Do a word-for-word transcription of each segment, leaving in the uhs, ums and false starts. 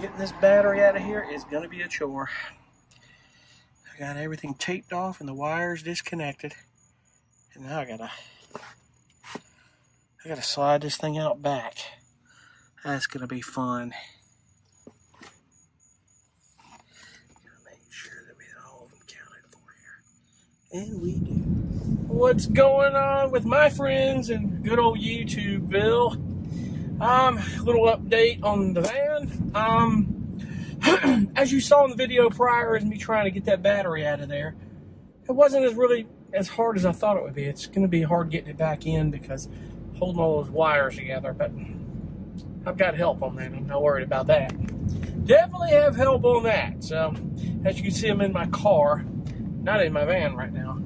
Getting this battery out of here is going to be a chore. I got everything taped off and the wires disconnected. And now I gotta, I gotta slide this thing out back. That's gonna be fun. Gotta make sure that we had all of them counted for here. And we do. What's going on with my friends and good old YouTubeville? Um, little update on the van. Um, as you saw in the video prior, is me trying to get that battery out of there. It wasn't as really as hard as I thought it would be. It's gonna be hard getting it back in because holding all those wires together, but I've got help on that. I'm not worried about that. Definitely have help on that. So, as you can see, I'm in my car, not in my van right now.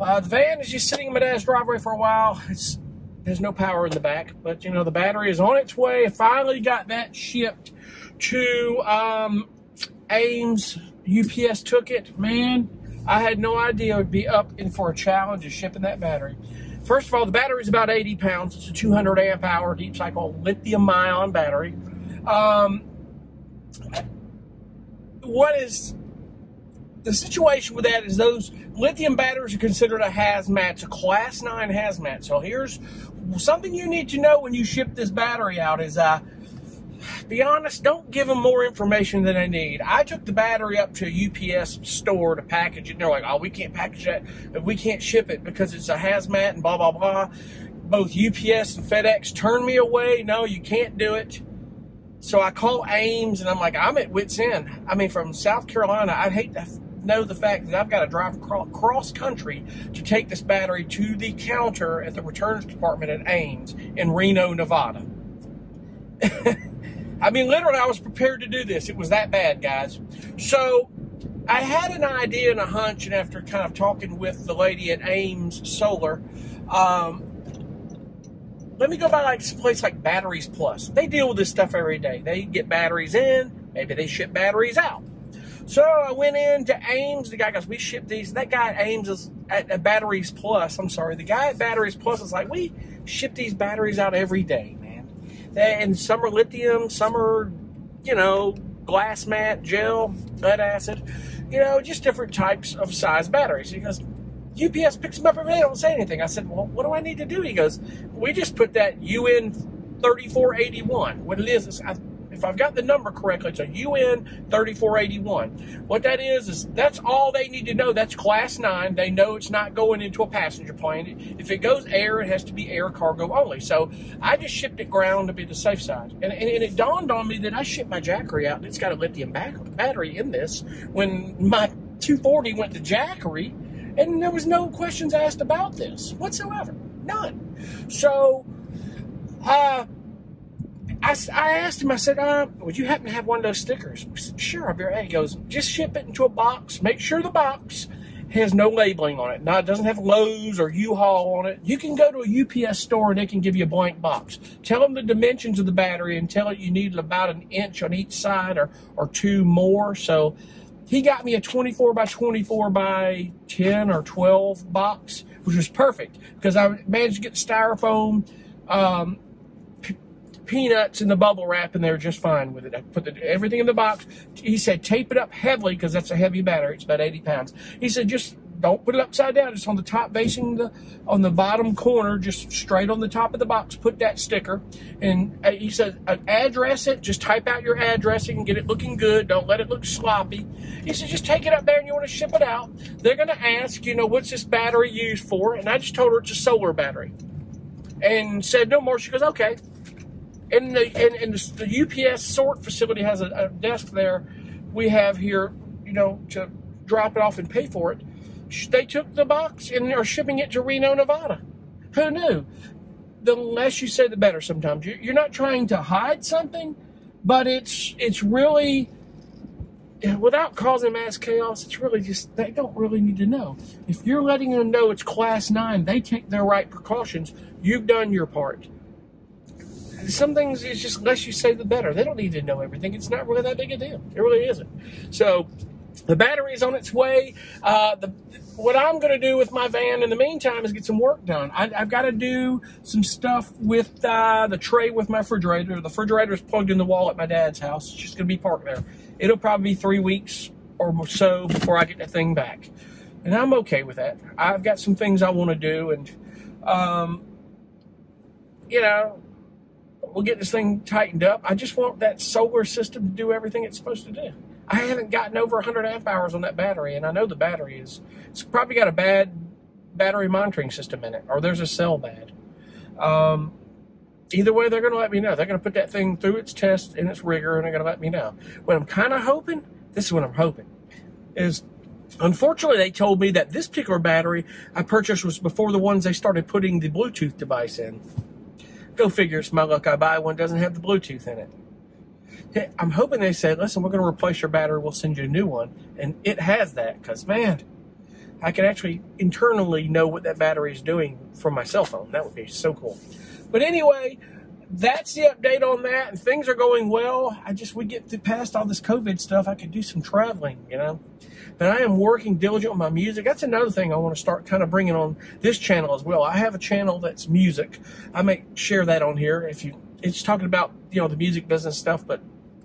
Uh, the van is just sitting in my dad's driveway for a while. It's, there's no power in the back, but you know, the battery is on its way. Finally got that shipped to um, AIMS. U P S took it. Man, I had no idea it would be up in for a challenge of shipping that battery. First of all, the battery is about eighty pounds. It's a two hundred amp hour deep cycle lithium ion battery. Um, what is the situation with that is those lithium batteries are considered a hazmat. It's a class nine hazmat. So here's something you need to know when you ship this battery out is, uh, be honest, don't give them more information than they need. I took the battery up to a U P S store to package it. And they're like, oh, we can't package that. We can't ship it because it's a hazmat and blah, blah, blah. Both U P S and FedEx turned me away. No, you can't do it. So I call AIMS and I'm like, I'm at wit's end. I mean, from South Carolina, I'd hate to know the fact that I've got to drive cross country to take this battery to the counter at the returns department at AIMS in Reno, Nevada. I mean, literally, I was prepared to do this. It was that bad, guys. So I had an idea and a hunch, and after kind of talking with the lady at AIMS Solar, um, let me go by like a place like Batteries Plus. They deal with this stuff every day. They get batteries in. Maybe they ship batteries out. So I went in to AIMS. The guy goes, we ship these. That guy at AIMS is at, at Batteries Plus. I'm sorry. The guy at Batteries Plus is like, we ship these batteries out every day. And some are lithium, some are, you know, glass mat, gel, lead acid, you know, just different types of size batteries. He goes, U P S picks them up every day, don't say anything. I said, well, what do I need to do? He goes, we just put that U N thirty-four eighty-one. What it is, is I, if I've got the number correctly, it's a U N thirty-four eighty-one. What that is, is that's all they need to know. That's class nine. They know it's not going into a passenger plane. If it goes air, it has to be air cargo only. So I just shipped it ground to be the safe side. And, and, and it dawned on me that I shipped my Jackery out, and it's got a lithium battery in this. When my two forty went to Jackery, and there was no questions asked about this whatsoever. None. So, uh... I, I asked him, I said, uh, would you happen to have one of those stickers? I said, sure, I'll be right. He goes, just ship it into a box. Make sure the box has no labeling on it. No, it doesn't have Lowe's or U-Haul on it. You can go to a U P S store and they can give you a blank box. Tell them the dimensions of the battery and tell it you need about an inch on each side or, or two more. So he got me a twenty-four by twenty-four by ten or twelve box, which was perfect because I managed to get styrofoam, um, peanuts in the bubble wrap, and they're just fine with it. I put the, everything in the box. He said, tape it up heavily because that's a heavy battery. It's about eighty pounds. He said, just don't put it upside down. Just on the top facing the, on the bottom corner, just straight on the top of the box, put that sticker. And he said, address it. Just type out your address and get it looking good. Don't let it look sloppy. He said, just take it up there and you want to ship it out. They're going to ask, you know, what's this battery used for? And I just told her it's a solar battery. And said no more. She goes, okay. And the, and, and the U P S sort facility has a, a desk there we have here, you know, to drop it off and pay for it. They took the box and are shipping it to Reno, Nevada. Who knew? The less you say, the better sometimes. You're not trying to hide something, but it's, it's really, without causing mass chaos, it's really just, they don't really need to know. If you're letting them know it's class nine, they take their right precautions. You've done your part. Some things, it's just less you say, the better. They don't need to know everything. It's not really that big a deal. It really isn't. So The battery's on its way. Uh, the, what I'm going to do with my van in the meantime is get some work done. I, I've got to do some stuff with uh, the tray with my refrigerator. The refrigerator is plugged in the wall at my dad's house. It's just going to be parked there. It'll probably be three weeks or so before I get that thing back. And I'm okay with that. I've got some things I want to do. And, um, you know, we'll get this thing tightened up. I just want that solar system to do everything it's supposed to do. I haven't gotten over one hundred amp hours on that battery, and I know the battery is, it's probably got a bad battery monitoring system in it, or there's a cell bad. Um, either way, they're going to let me know. They're going to put that thing through its test and its rigor, and they're going to let me know. What I'm kind of hoping, this is what I'm hoping, is unfortunately they told me that this particular battery I purchased was before the ones they started putting the Bluetooth device in. Go figure, it's my luck I buy one that doesn't have the Bluetooth in it. I'm hoping they said, listen, we're going to replace your battery. We'll send you a new one. And it has that because, man, I can actually internally know what that battery is doing from my cell phone. That would be so cool. But anyway, that's the update on that. And things are going well. I just, we get past all this COVID stuff. I could do some traveling, you know. But I am working diligently on my music. That's another thing I want to start kind of bringing on this channel as well. I have a channel that's music. I may share that on here if you, it's talking about, you know, the music business stuff, but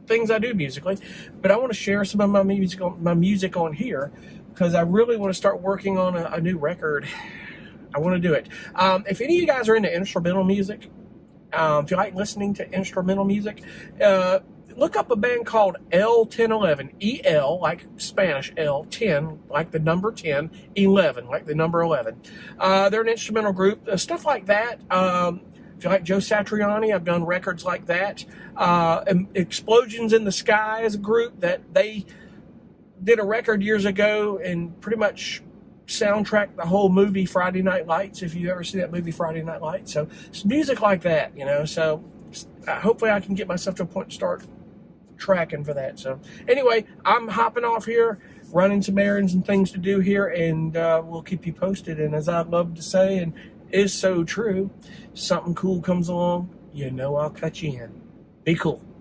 things I do musically. But I want to share some of my music on, my music on here because I really want to start working on a, a new record. I want to do it. Um, if any of you guys are into instrumental music, um, if you like listening to instrumental music, uh, look up a band called L ten eleven, E L, like Spanish, L ten, like the number ten, eleven, like the number eleven. Uh, they're an instrumental group, uh, stuff like that. Um, If you like Joe Satriani, I've done records like that. Uh, Explosions in the Sky is a group that they did a record years ago and pretty much soundtracked the whole movie Friday Night Lights, if you ever see that movie Friday Night Lights. So it's music like that, you know. So uh, hopefully I can get myself to a point to start tracking for that. So anyway, I'm hopping off here, running some errands and things to do here, and uh, we'll keep you posted. And as I love to say, and is so true, something cool comes along, you know I'll cut you in. Be cool.